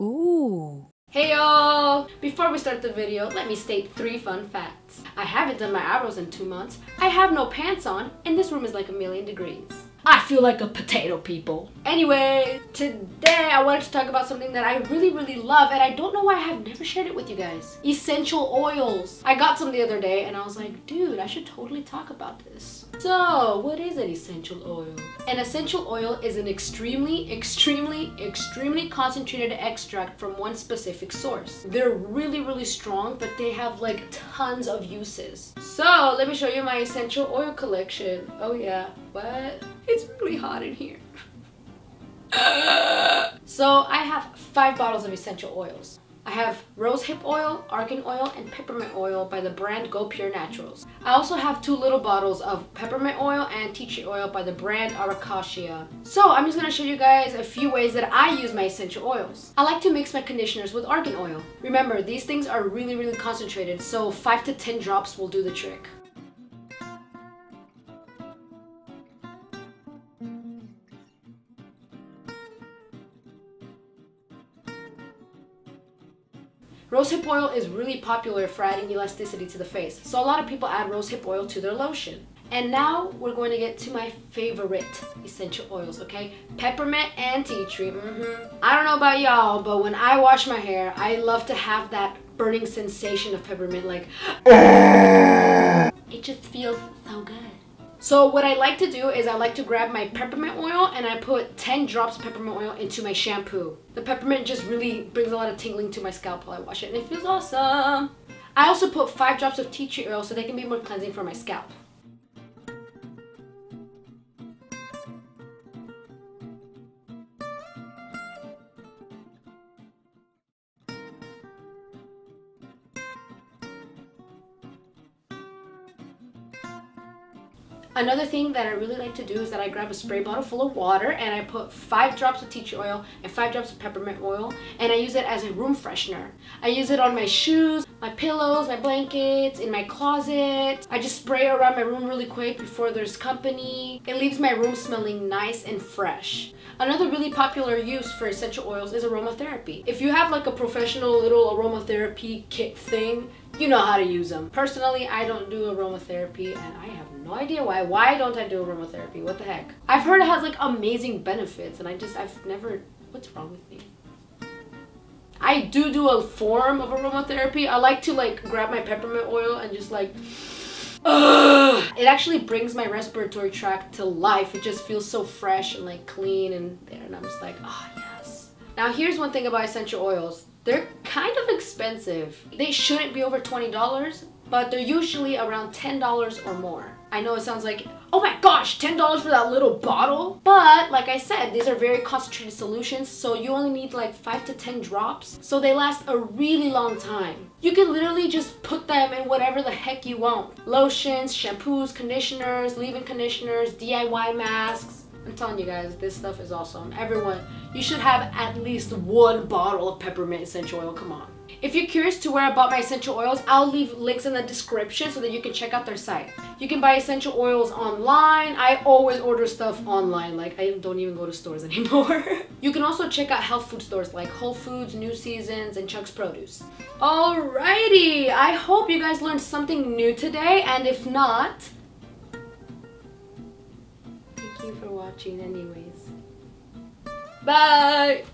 Ooh. Hey y'all! Before we start the video, let me state 3 fun facts. I haven't done my eyebrows in 2 months, I have no pants on, and this room is like a million degrees. I feel like a potato, people. Anyway, today I wanted to talk about something that I really love, and I don't know why I have never shared it with you guys. Essential oils. I got some the other day and I was like, dude, I should totally talk about this. So, what is an essential oil? An essential oil is an extremely concentrated extract from one specific source. They're really strong, but they have like tons of uses. So, let me show you my essential oil collection. Oh yeah, what? It's really hot in here. So I have 5 bottles of essential oils. I have Rose Hip Oil, Argan Oil, and Peppermint Oil by the brand Go Pure Naturals. I also have 2 little bottles of Peppermint Oil and Tea Tree Oil by the brand Arakashia. So I'm just going to show you guys a few ways that I use my essential oils. I like to mix my conditioners with Argan Oil. Remember, these things are really concentrated, so 5 to 10 drops will do the trick. Rose Hip Oil is really popular for adding elasticity to the face, so a lot of people add Rose Hip Oil to their lotion. And now we're going to get to my favorite essential oils, okay? Peppermint and tea tree. I don't know about y'all, but when I wash my hair, I love to have that burning sensation of peppermint, like it just feels so good. So what I like to do is I like to grab my peppermint oil and I put 10 drops of peppermint oil into my shampoo. The peppermint just really brings a lot of tingling to my scalp while I wash it, and it feels awesome. I also put 5 drops of tea tree oil so they can be more cleansing for my scalp. Another thing that I really like to do is that I grab a spray bottle full of water and I put 5 drops of tea tree oil and 5 drops of peppermint oil, and I use it as a room freshener. I use it on my shoes, my pillows, my blankets, in my closet. I just spray around my room really quick before there's company. It leaves my room smelling nice and fresh. Another really popular use for essential oils is aromatherapy. If you have like a professional little aromatherapy kit thing, you know how to use them. Personally, I don't do aromatherapy and I have no idea why. Why don't I do aromatherapy? What the heck? I've heard it has like amazing benefits and I've never, what's wrong with me? I do a form of aromatherapy. I like to like grab my peppermint oil and just like, it actually brings my respiratory tract to life. It just feels so fresh and like clean and there, and I'm just like, oh yes. Now here's one thing about essential oils. They're kind of expensive. They shouldn't be over $20, but they're usually around $10 or more. I know it sounds like, oh my gosh, $10 for that little bottle? But like I said, these are very concentrated solutions, so you only need like 5 to 10 drops, so they last a really long time. You can literally just put them in whatever the heck you want. Lotions, shampoos, conditioners, leave-in conditioners, DIY masks. I'm telling you guys, this stuff is awesome. Everyone, you should have at least 1 bottle of peppermint essential oil, come on. If you're curious to where I bought my essential oils, I'll leave links in the description so that you can check out their site. You can buy essential oils online. I always order stuff online, like I don't even go to stores anymore. You can also check out health food stores like Whole Foods, New Seasons, and Chuck's Produce. Alrighty, I hope you guys learned something new today, and if not, thank you for watching anyways. Bye!